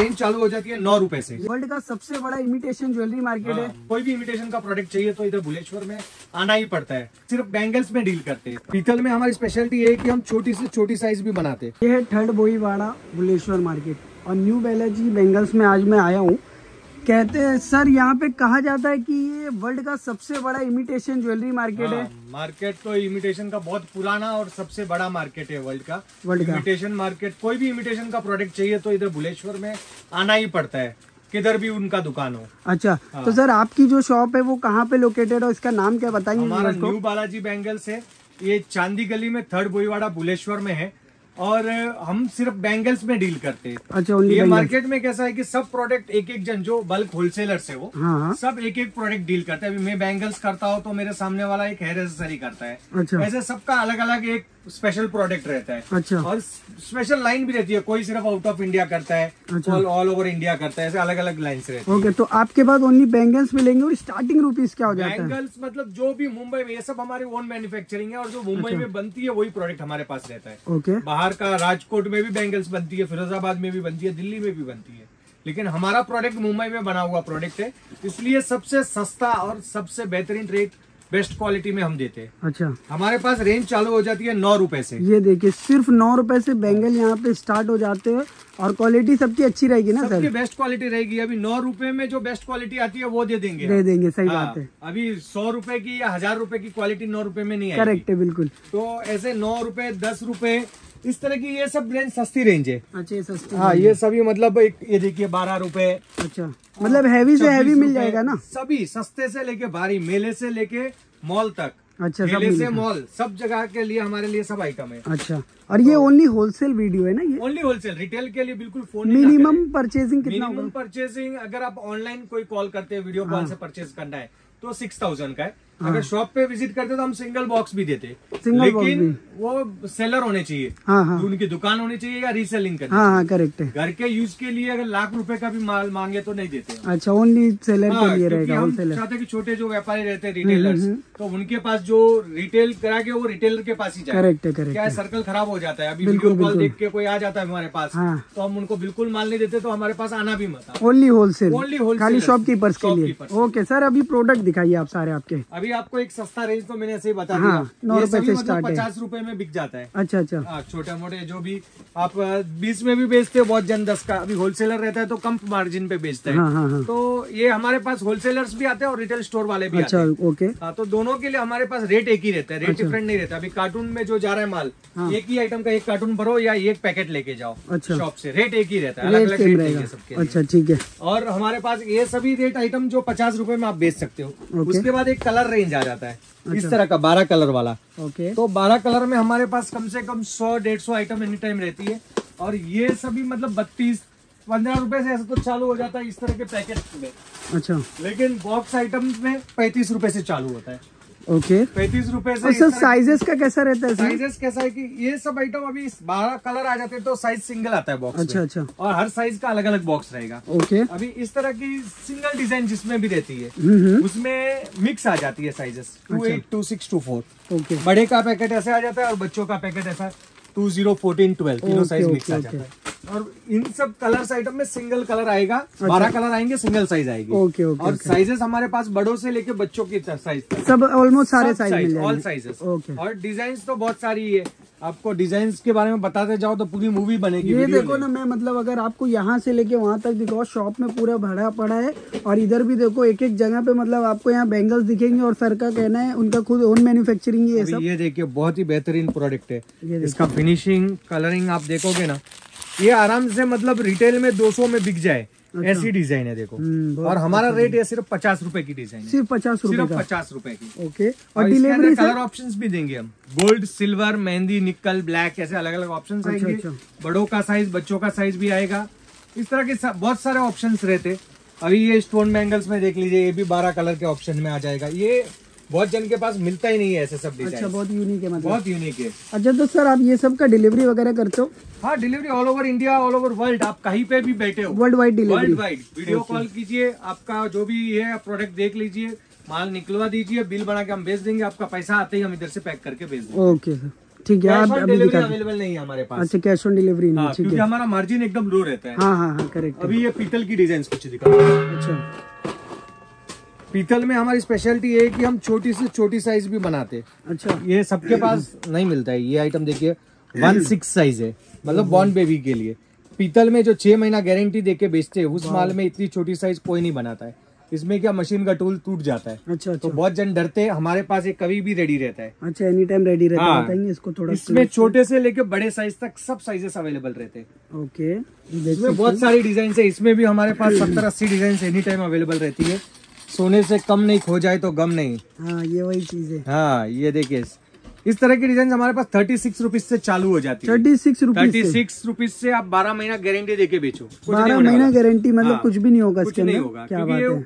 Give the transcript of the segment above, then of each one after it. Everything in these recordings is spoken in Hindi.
रेंज चालू हो जाती है 9 रुपए से। वर्ल्ड का सबसे बड़ा इमिटेशन ज्वेलरी मार्केट है। कोई भी इमिटेशन का प्रोडक्ट चाहिए तो इधर भुलेश्वर में आना ही पड़ता है। सिर्फ बैंगल्स में डील करते हैं। पीतल में हमारी स्पेशलिटी है कि हम छोटी से छोटी साइज भी बनाते हैं। ये है थर्ड भोईवाड़ा भुलेश्वर मार्केट और न्यू बालाजी बैंगल्स में आज मैं आया हूँ। कहते हैं सर, यहाँ पे कहा जाता है कि ये वर्ल्ड का सबसे बड़ा इमिटेशन ज्वेलरी मार्केट है। मार्केट तो इमिटेशन का बहुत पुराना और सबसे बड़ा मार्केट है वर्ल्ड का। इमिटेशन मार्केट, कोई भी इमिटेशन का प्रोडक्ट चाहिए तो इधर भुलेश्वर में आना ही पड़ता है, किधर भी उनका दुकान हो। अच्छा, तो सर आपकी जो शॉप है वो कहाँ पे लोकेटेड है, इसका नाम क्या बताइए? हमारा न्यू बालाजी बैंगल्स है, ये चांदी गली में थर्ड भोईवाड़ा भुलेश्वर में है और हम सिर्फ बैंगल्स में डील करते हैं। अच्छा, ये मार्केट में कैसा है कि सब प्रोडक्ट एक एक जन जो बल्क होलसेलर से वो सब एक एक प्रोडक्ट डील करते हैं। अभी मैं बैंगल्स करता हूँ तो मेरे सामने वाला एक हेयर एक्सेसरी करता है। अच्छा। ऐसे सबका अलग अलग एक स्पेशल प्रोडक्ट रहता है। अच्छा। और स्पेशल लाइन भी रहती है, कोई सिर्फ आउट ऑफ इंडिया करता है, ऑल ओवर इंडिया करता है, ऐसे अलग अलग लाइन्स रहती है। ओके, तो आपके पास ओनली बैंगल्स मिलेंगे और स्टार्टिंग रुपीज क्या हो जाता है? बैंगल्स मतलब जो भी मुंबई में, ये सब हमारी ओन मैन्युफैक्चरिंग है और जो मुंबई में बनती है वही प्रोडक्ट हमारे पास रहता है। ओके। बाहर का राजकोट में भी बैंगल्स बनती है, फिरोजाबाद में भी बनती है, दिल्ली में भी बनती है, लेकिन हमारा प्रोडक्ट मुंबई में बना हुआ प्रोडक्ट है, इसलिए सबसे सस्ता और सबसे बेहतरीन रेट, बेस्ट क्वालिटी में हम देते हैं। अच्छा। हमारे पास रेंज चालू हो जाती है 9 रुपए से। ये देखिए, सिर्फ 9 रुपए से बैंगल यहाँ पे स्टार्ट हो जाते हैं और क्वालिटी सबकी अच्छी रहेगी ना सर? सबकी बेस्ट क्वालिटी रहेगी। अभी 9 रुपए में जो बेस्ट क्वालिटी आती है वो दे देंगे, दे देंगे। सही बात है। अभी 100 रुपए की या 1000 रुपए की क्वालिटी 9 रुपए में नहीं आएगी। करेक्ट है, बिल्कुल। तो ऐसे 9 रुपए, 10 रुपए, इस तरह की ये सब रेंज सस्ती रेंज है। अच्छा, सस्ती। हाँ, ये सभी मतलब ये देखिए 12 रुपए। अच्छा, मतलब हैवी से हैवी मिल जाएगा ना? सभी सस्ते से लेके भारी, मेले से लेके मॉल तक। अच्छा, मेले से मॉल, सब जगह के लिए हमारे लिए सब आइटम है। अच्छा, और ये ओनली होलसेल वीडियो है ना? ये ओनली होलसेल, रिटेल के लिए बिल्कुल फोन। मिनिमम परचेसिंग कितना होगा? मिनिमम परचेसिंग अगर आप ऑनलाइन कोई कॉल करते हैं, वीडियो कॉल से परचेज करना है तो 6000 का है। अगर शॉप पे विजिट करते तो हम सिंगल बॉक्स भी देते, लेकिन वो सेलर होने चाहिए, उनकी दुकान होनी चाहिए या रीसेलिंग करनी। करेक्ट है। घर के यूज के लिए अगर ₹1,00,000 का भी माल मांगे तो नहीं देते। अच्छा, ओनली सेलर के लिए रहेगा। हम चाहते हैं कि छोटे जो व्यापारी रहते हैं, रिटेलर्स, तो उनके पास जो रिटेल करा के वो रिटेलर के पास ही जाए। करेक्ट है, करेक्ट। क्या सर्कल खराब हो जाता है। अभी वीडियो कॉल देख के कोई आ जाता है हमारे पास तो हम उनको बिल्कुल माल नहीं देते, तो हमारे पास आना भी मत। ओनली होलसेल, ओनली होलसेल, खाली शॉपकीपर्स के लिए। ओके सर, अभी प्रोडक्ट दिखाइए आप सारे आपके। अभी आपको एक सस्ता रेंज तो मैंने ऐसे ही बता दिया। ये सभी मतलब 50 रुपए में बिक जाता है। अच्छा, अच्छा। छोटे मोटे जो भी आप 20 में भी बेचते हो, बहुत जन 10 का। अभी होलसेलर रहता है तो कम मार्जिन पे बेचता है। तो ये हमारे पास होलसेलर्स भी आते हैं और रिटेल स्टोर वाले भी आते हैं। ओके। तो दोनों के लिए हमारे पास रेट एक ही रहता है, रेट डिफरेंट नहीं रहता। अभी कार्टून में जो जा रहा है माल, एक ही आइटम का एक कार्टून भरो या एक पैकेट लेके जाओ शॉप से, रेट एक ही रहता है, अलग अलग रेट रहेगा सबके। अच्छा, ठीक है। और हमारे पास ये सभी रेट आइटम जो 50 रुपए में आप बेच सकते हो। उसके बाद एक कलर रेंज आ जाता है। अच्छा। इस तरह का 12 कलर वाला। ओके। तो 12 कलर में हमारे पास कम से कम 100-150 आइटम एनी टाइम रहती है। और ये सभी मतलब 32-15 रुपए से ऐसा तो चालू हो जाता है इस तरह के पैकेट में। अच्छा। लेकिन बॉक्स आइटम में 35 रुपए से चालू होता है। ओके। 35 रुपए से। सर साइजेस का कैसा रहता है? साइजेस कैसा है कि ये सब आइटम अभी 12 कलर आ जाते हैं तो साइज सिंगल आता है बॉक्स। अच्छा, अच्छा। और हर साइज का अलग अलग बॉक्स रहेगा। ओके। अभी इस तरह की सिंगल डिजाइन जिसमें भी रहती है उसमें मिक्स आ जाती है साइजेस 28, 26, 24। ओके। बड़े का पैकेट ऐसे आ जाता है और बच्चों का पैकेट ऐसा 20, 14, 12, तीनों साइज मिक्स आ जाता है। और इन सब कलर्स आइटम में सिंगल कलर आएगा। अच्छा। 12 कलर आएंगे, सिंगल साइज आएगी। Okay, okay. और साइजेस हमारे पास बड़ों से लेके बच्चों की साइज तक सब ऑलमोस्ट सारे साइज मिल जाएंगे, ऑल साइजेस। ओके। और डिजाइंस तो बहुत सारी है, आपको डिजाइंस के बारे में बताते जाओ तो पूरी मूवी बनेगी। ये देखो ना, मैं मतलब अगर आपको यहाँ से लेके वहाँ तक दिखाओ, शॉप में पूरा भरा पड़ा है। और इधर भी देखो, एक एक जगह पे मतलब आपको यहाँ बैंगल्स दिखेंगे और सर का कहना है उनका खुद ओन मैन्युफैक्चरिंग है सब। ये देखिए, बहुत ही बेहतरीन प्रोडक्ट है, इसका फिनिशिंग, कलरिंग आप देखोगे ना, ये आराम से मतलब रिटेल में 200 में बिक जाए। अच्छा। ऐसी डिजाइन है देखो। और हमारा रेट ये सिर्फ 50 रुपए की डिजाइन है, सिर्फ 50 रुपए की। ओके। और डिलीवरी कलर ऑप्शंस भी देंगे हम, गोल्ड, सिल्वर, मेहंदी, निकल, ब्लैक, ऐसे अलग अलग ऑप्शंस आएंगे। बड़ों का साइज, बच्चों का साइज भी आएगा। इस तरह के बहुत सारे ऑप्शंस रहते। अभी ये स्टोन बैंगल्स में देख लीजिए, ये भी 12 कलर के ऑप्शन में आ जाएगा। ये बहुत जन के पास मिलता ही नहीं है ऐसे सब डिजाइन। अच्छा, बहुत यूनिक है मतलब। बहुत यूनिक है। अच्छा, तो सर आप ये सब का डिलीवरी वगैरह करते हो? हाँ, delivery all over India, all over world, आप कहीं पे भी बैठे हो, world wide delivery, world wide. Video call कीजिए, आपका जो भी है प्रोडक्ट देख लीजिए, माल निकलवा दीजिए, बिल बना के हम भेज देंगे, आपका पैसा आते ही हम इधर से पैक करके भेज देंगे। ओके सर, ठीक है, आप अवेलेबल नहीं है हमारे पास। अच्छा, कैश ऑन डिलीवरी नहीं, ठीक है, हमारा मार्जिन एकदम लो रहता है। हाँ हाँ हाँ, करेक्ट। अभी ये पीतल की डिजाइन कुछ दिखा। अच्छा, पीतल में हमारी स्पेशलिटी ये है कि हम छोटी से छोटी साइज भी बनाते हैं। अच्छा, ये सबके पास नहीं मिलता है। ये आइटम देखिए 16 साइज है, मतलब बॉर्न बेबी के लिए। पीतल में जो 6 महीना गारंटी देके बेचते हैं, उस माल में इतनी छोटी साइज कोई नहीं बनाता है। इसमें क्या मशीन का टूल टूट जाता है। अच्छा, तो बहुत जन डरते हैं, हमारे पास ये कभी भी रेडी रहता है। अच्छा, एनी टाइम रेडी रहता है। बताइए इसको थोड़ा। इसमें छोटे से लेके बड़े साइज तक सब साइजेस अवेलेबल रहते हैं। ओके, इसमें बहुत सारी डिजाइन है। इसमें भी हमारे पास 70-80 डिजाइन एनी टाइम अवेलेबल रहती है। सोने से कम नहीं, खो जाए तो गम नहीं। हाँ, ये वही चीज है। हाँ, ये देखिए इस तरह की डिजाइन हमारे पास 36 रुपीज से चालू हो जाती है। 36 रुपीज से आप 12 महीना गारंटी देके बेचो। 12 महीना गारंटी मतलब हाँ, कुछ भी नहीं होगा, कुछ नहीं होगा। क्या बात है?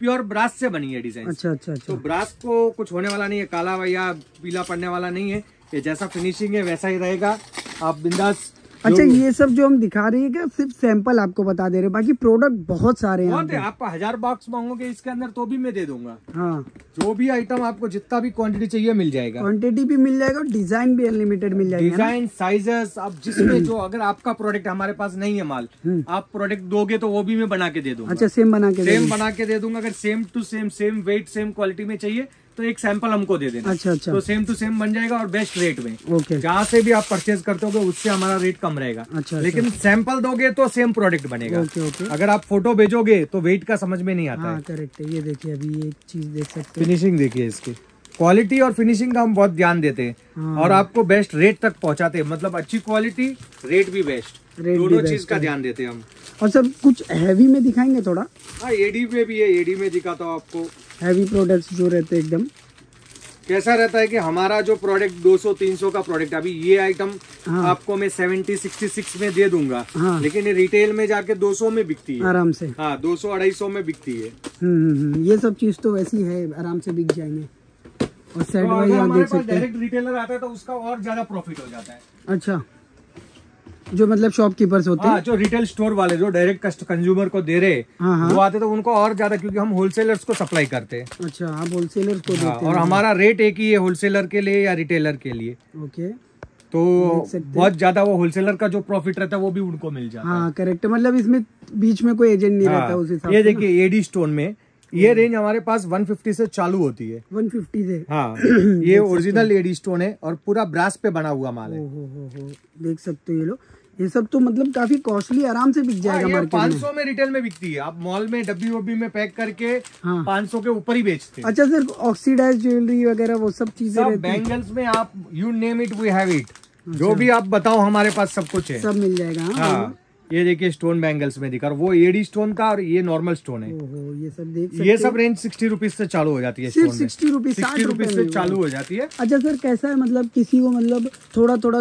प्योर ब्रास से बनी है डिजाइन। अच्छा अच्छा, तो ब्रास को कुछ होने वाला नहीं है, काला या पीला पड़ने वाला नहीं है। ये जैसा फिनिशिंग है वैसा ही रहेगा, आप बिंदास। अच्छा, ये सब जो हम दिखा रहे हैं क्या सिर्फ सैंपल आपको बता दे रहे हैं, बाकी प्रोडक्ट बहुत सारे हैं। आप 1000 बॉक्स मांगोगे इसके अंदर तो भी मैं दे दूंगा। हाँ, जो भी आइटम आपको जितना भी क्वांटिटी चाहिए मिल जाएगा। क्वांटिटी भी मिल जाएगा और डिजाइन भी अनलिमिटेड मिल जाएगा। डिजाइन साइजेस आप जिसमें जो, अगर आपका प्रोडक्ट हमारे पास नहीं है माल, आप प्रोडक्ट दोगे तो वो भी मैं बना के दे दूंगा। अच्छा, सेम बना के दे दूंगा। अगर same to same, same weight, same quality में चाहिए तो एक सैंपल हमको दे देना। अच्छा अच्छा, तो सेम टू सेम बन जाएगा और बेस्ट रेट में। ओके, जहाँ से भी आप परचेज करते हो उससे हमारा रेट कम रहेगा। अच्छा, लेकिन सैंपल दोगे तो सेम प्रोडक्ट बनेगा। ओके ओके, अगर आप फोटो भेजोगे तो वेट का समझ में नहीं आता। हाँ, करेक्ट है। ये देखिए, अभी एक चीज देख सकते हैं, फिनिशिंग देखिए इसकी। क्वालिटी और फिनिशिंग का हम बहुत ध्यान देते हैं। हाँ। और आपको बेस्ट रेट तक पहुंचाते हैं, मतलब अच्छी क्वालिटी, रेट भी बेस्ट, दोनों चीज का ध्यान देते हैं हम। और सब कुछ हैवी में दिखाएंगे थोड़ा। हाँ, एडी में भी है, एडी में दिखाता हूँ आपको। हैवी प्रोडक्ट्स जो रहते हैं एकदम कैसा रहता है कि हमारा जो प्रोडक्ट 200-300 का प्रोडक्ट, अभी ये आइटम हाँ। आपको मैं 70-66 में दे दूंगा। हाँ। लेकिन ये रिटेल में जाके 200 में बिकती है आराम से। हाँ, 200-250 में बिकती है। ये सब चीज तो वैसी है, आराम से बिक जाएंगे। और सेट तो अगर हमारे पास डायरेक्ट रिटेलर आता है तो उसका और ज्यादा प्रॉफिट हो जाता है। अच्छा, जो मतलब शॉपकीपर्स होते हैं, जो रिटेल स्टोर वाले जो डायरेक्ट कंज्यूमर को दे रहे वो आते तो उनको और ज्यादा, क्योंकि हम होलसेलर्स को सप्लाई करते हैं। अच्छा, आप होलसेलर्स को देते हैं। और हमारा रेट एक ही है होलसेलर के लिए या रिटेलर के लिए। ओके, तो बहुत ज्यादा वो होलसेलर का जो प्रॉफिट रहता है वो भी उनको मिल जाता है। हाँ, करेक्ट, मतलब इसमें बीच में कोई एजेंट नहीं रहता उस हिसाब से। ये देखिए एडी स्टोन में ये रेंज हमारे पास 150 से चालू होती है। 150 से? हाँ, ये ओरिजिनल एडी स्टोन है और पूरा ब्रास पे बना हुआ माल है। देख सकते हो ये लोग, ये सब तो मतलब काफी कॉस्टली, आराम से बिक जाएगा मार्केट में। 500 में रिटेल में बिकती है, आप मॉल में डब्बी वब्बी में पैक करके 500 के ऊपर ही बेचते हैं। अच्छा, सिर्फ ऑक्सीडाइज ज्वेलरी वगैरह वो सब चीजें, बैंगल्स में आप you name it we have it, जो भी आप बताओ हमारे पास सब कुछ है, सब मिल जाएगा। ये देखिए स्टोन बैंगल्स में दिखा, वो एडी स्टोन का और ये नॉर्मल स्टोन है। ये सब देख सकते, ये सब रेंज 60 रुपीज से चालू हो जाती है। सिर्फ 60 रुपीज से चालू हो जाती है। अच्छा सर, कैसा है मतलब किसी को मतलब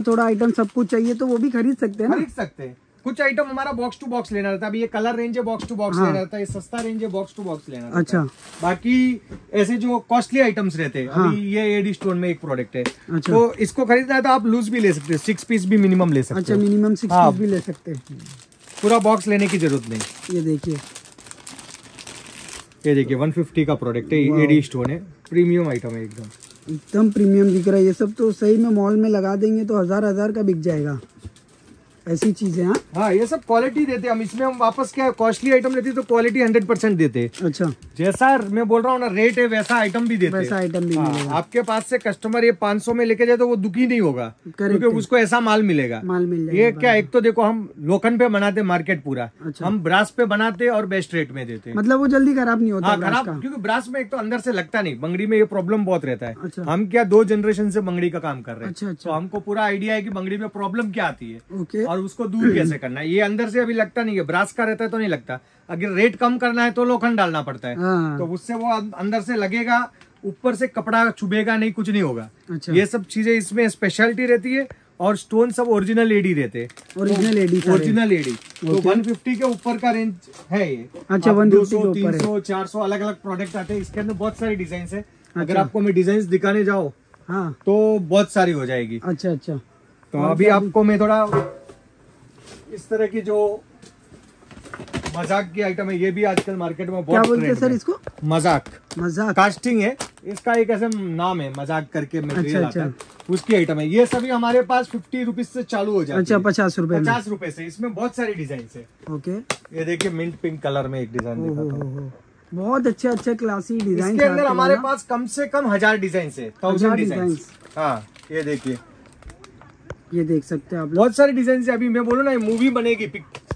थोड़ा आइटम सब कुछ चाहिए तो वो भी खरीद सकते हैं ना? खरीद सकते हैं। कुछ आइटम हमारा बॉक्स टू बॉक्स लेना रहता है। अभी ये कलर रेंज है, बॉक्स टू बॉक्स लेना रहता है। ये सस्ता रेंज है, बॉक्स टू बॉक्स लेना रहता है। अच्छा, बाकी ऐसे जो कॉस्टली आइटम्स रहते हैं, अभी ये एडी स्टोन में एक प्रोडक्ट है। अच्छा, तो इसको खरीदना है तो आप लूज भी ले सकते हैं, 6 पीस भी मिनिमम ले सकते हैं। अच्छा, मिनिमम 6 पीस भी ले सकते हैं, पूरा बॉक्स लेने की जरूरत नहीं। ये देखिए, ये देखिए 150 का प्रोडक्ट है, एडी स्टोन है, प्रीमियम आइटम है, एकदम प्रीमियम दिख रहा है। ये सब तो सही में मॉल में लगा देंगे तो 1000-1000 का बिक जाएगा, ऐसी चीजें। हाँ हाँ, ये सब क्वालिटी देते हैं हम। इसमें हम वापस क्या, कॉस्टली आइटम लेते हैं तो क्वालिटी 100% देते। अच्छा, जैसा मैं बोल रहा हूँ ना रेट है वैसा आइटम भी देते, वैसा आइटम भी मिलेगा। आपके पास से कस्टमर ये 500 में लेके जाए तो वो दुखी नहीं होगा, क्योंकि उसको ऐसा माल मिलेगा। ये क्या, एक तो देखो हम लोखंड पे बनाते मार्केट पूरा, हम ब्रास पे बनाते और बेस्ट रेट में देते, मतलब वो जल्दी खराब नहीं होता। खराब क्योंकि ब्रास में एक तो अंदर से लगता नहीं, बंगड़ी में ये प्रॉब्लम बहुत रहता है। हम क्या 2 जनरेशन से बंगड़ी का काम कर रहे हैं, तो हमको पूरा आइडिया है कि बंगड़ी में प्रॉब्लम क्या आती है और उसको दूर कैसे करना है। ये अंदर से अभी लगता नहीं है, ब्रास का रहता है तो नहीं लगता। अगर रेट कम करना है तो लोखंड डालना पड़ता है, तो उससे वो अंदर से लगेगा, ऊपर से कपड़ा चुभेगा नहीं, कुछ नहीं होगा। अच्छा। ये सब चीजें इसमें स्पेशलिटी रहती है। और स्टोन सब ओरिजिनल एडी रहते, ओरिजिनल एडी। तो 150 के ऊपर का रेंज है ये। अच्छा, 200, 300, 400 अलग अलग प्रोडक्ट आते हैं इसके अंदर, बहुत सारी डिजाइन है। अगर आपको मैं डिजाइन दिखाने जाओ तो बहुत सारी हो जाएगी। अच्छा अच्छा, तो अभी आपको मैं थोड़ा इस तरह की जो मजाक की आइटम है, ये भी आजकल मार्केट में बहुत ट्रेंड है। सर इसको मजाक कास्टिंग है, इसका एक ऐसे नाम है मजाक करके मटेरियल आता है। उसकी आइटम है। ये सभी हमारे पास 50 रुपीज से चालू हो जाए। अच्छा, 50 रुपए से। इसमें बहुत सारी डिजाइन है। ओके, ये देखिए मिंट पिंक कलर में एक डिजाइन दिखाता हूं, बहुत अच्छे अच्छे क्लासिक डिजाइन। इसके अंदर हमारे पास कम से कम 1000 डिजाइन है, 1000 डिजाइन। हाँ, ये देखिए, ये देख सकते हैं आप, बहुत सारे डिजाइन है। अभी मैं बोलूँ ना, मूवी बनेगी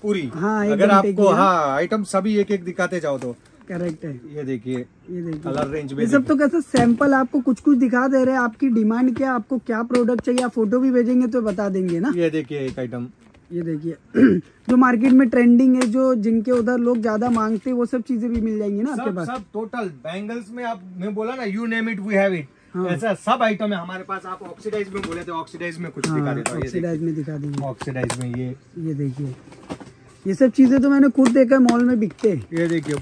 पूरी। हाँ, अगर आपको आइटम सभी एक एक दिखाते जाओ तो करेक्ट है। ये देखिए, ये देखिए कलर रेंज में ये सब तो कैसे सैंपल आपको कुछ कुछ दिखा दे रहे हैं। आपकी डिमांड क्या, आपको क्या प्रोडक्ट चाहिए, आप फोटो भी भेजेंगे तो बता देंगे ना। ये देखिए एक आइटम, ये देखिए जो मार्केट में ट्रेंडिंग है, जो जिनके उधर लोग ज्यादा मांगते हैं, वो सब चीजें भी मिल जाएंगी ना आपके पास। सब टोटल बैंगल्स में आप, मैं बोला ना, you name it we have it. हाँ, ऐसा सब आइटम है हमारे पास। आप ऑक्सीडाइज में बोले थे, ऑक्सीडाइज में कुछ दिखा देता हूं, ऑक्सीडाइज में दिखा देंगे। ऑक्सीडाइज में ये देखिए, ये सब चीजें तो मैंने खुद देखा है मॉल में बिकते। ये देखिए,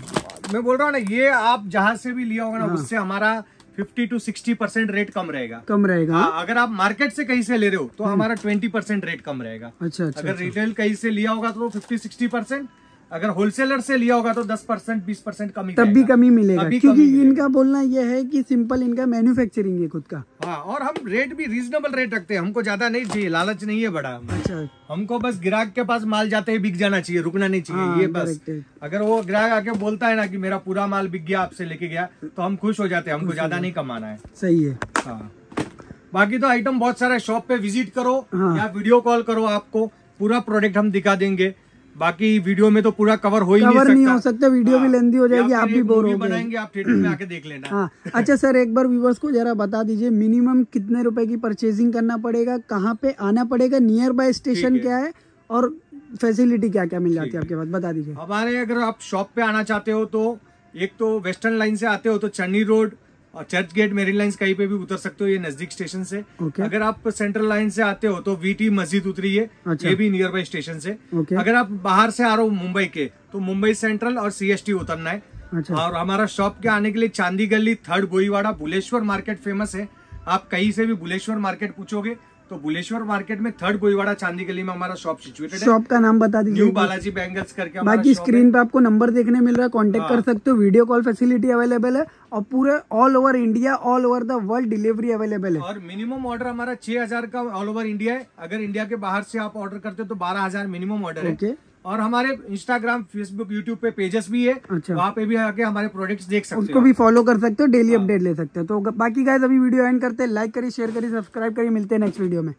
मैं बोल रहा हूँ ना, ये आप जहाँ से भी लिया होगा ना, उससे हमारा 50 to 60% रेट कम रहेगा। कम रहेगा। हाँ, अगर आप मार्केट से कहीं से ले रहे हो तो हमारा 20% रेट कम रहेगा। अच्छा, अच्छा, अगर अच्छा, रिटेल कहीं से लिया होगा तो 50-60%, अगर होलसेलर से लिया होगा तो 10% 20% कमी, तब भी कमी मिलेगा। क्योंकि इनका बोलना यह है कि सिंपल इनका मैन्युफैक्चरिंग है खुद का। हाँ, और हम रेट भी रीजनेबल रेट रखते हैं, हमको ज्यादा नहीं चाहिए, लालच नहीं है बड़ा। अच्छा, हमको बस ग्राहक के पास माल जाते ही बिक जाना चाहिए, रुकना नहीं चाहिए। हाँ, ये बस अगर वो ग्राहक आके बोलता है ना कि मेरा पूरा माल बिक गया, आपसे लेके गया, तो हम खुश हो जाते हैं, हमको ज्यादा नहीं कमाना है। सही है। हाँ, बाकी तो आइटम बहुत सारा है। शॉप पे विजिट करो या वीडियो कॉल करो, आपको पूरा प्रोडक्ट हम दिखा देंगे। बाकी वीडियो में तो पूरा कवर हो ही नहीं हो सकता, वीडियो भी लेंदी हो जाएगी, आप भी बोर हो जाएंगे, आप थिएटर में आके देख लेना। हाँ, अच्छा सर, एक बार व्यूवर्स को जरा बता दीजिए, मिनिमम कितने रुपए की परचेजिंग करना पड़ेगा, कहाँ पे आना पड़ेगा, नियर बाय स्टेशन क्या है और फैसिलिटी क्या क्या मिल जाती है आपके पास, बता दीजिए हमारे। अगर आप शॉप पे आना चाहते हो तो एक तो वेस्टर्न लाइन से आते हो तो चन्नी रोड और चर्च गेट, मेरीन लाइन कहीं पे भी उतर सकते हो, ये नजदीक स्टेशन से। okay. अगर आप सेंट्रल लाइन से आते हो तो वीटी मस्जिद उतरिए। अच्छा, ये भी नियर बाई स्टेशन से। okay. अगर आप बाहर से आ रहे हो मुंबई के, तो मुंबई सेंट्रल और CST उतरना है। अच्छा, और हमारा शॉप के आने के लिए Chandi Gali, third Bhoiwada, Bhuleshwar market famous है। आप कहीं से भी भुलेश्वर मार्केट पूछोगे तो भुलेश्वर मार्केट में थर्ड भोईवाड़ा चांदी गली में हमारा शॉप सिचुएटेड है। शॉप का नाम बता दीजिए, न्यू बालाजी बैंगल्स करके। बाकी स्क्रीन पे आपको नंबर देखने मिल रहा है, कांटेक्ट कर सकते हो। वीडियो कॉल फैसिलिटी अवेलेबल है और पूरे all over India, all over the world delivery available है। और मिनिमम ऑर्डर हमारा 6000 का ऑल ओवर इंडिया है। अगर इंडिया के बाहर से आप ऑर्डर करते हो तो 12000 मिनिमम ऑर्डर है। और हमारे इंस्टाग्राम, फेसबुक, यूट्यूब पे पेजेस भी है। अच्छा, वहाँ पे भी आके हमारे प्रोडक्ट्स देख सकते हो, उसको भी फॉलो कर सकते हो, डेली अपडेट ले सकते हो। तो बाकी गाइस अभी वीडियो एंड करते हैं, लाइक करिए, शेयर करिए, सब्सक्राइब करिए। मिलते हैं नेक्स्ट वीडियो में।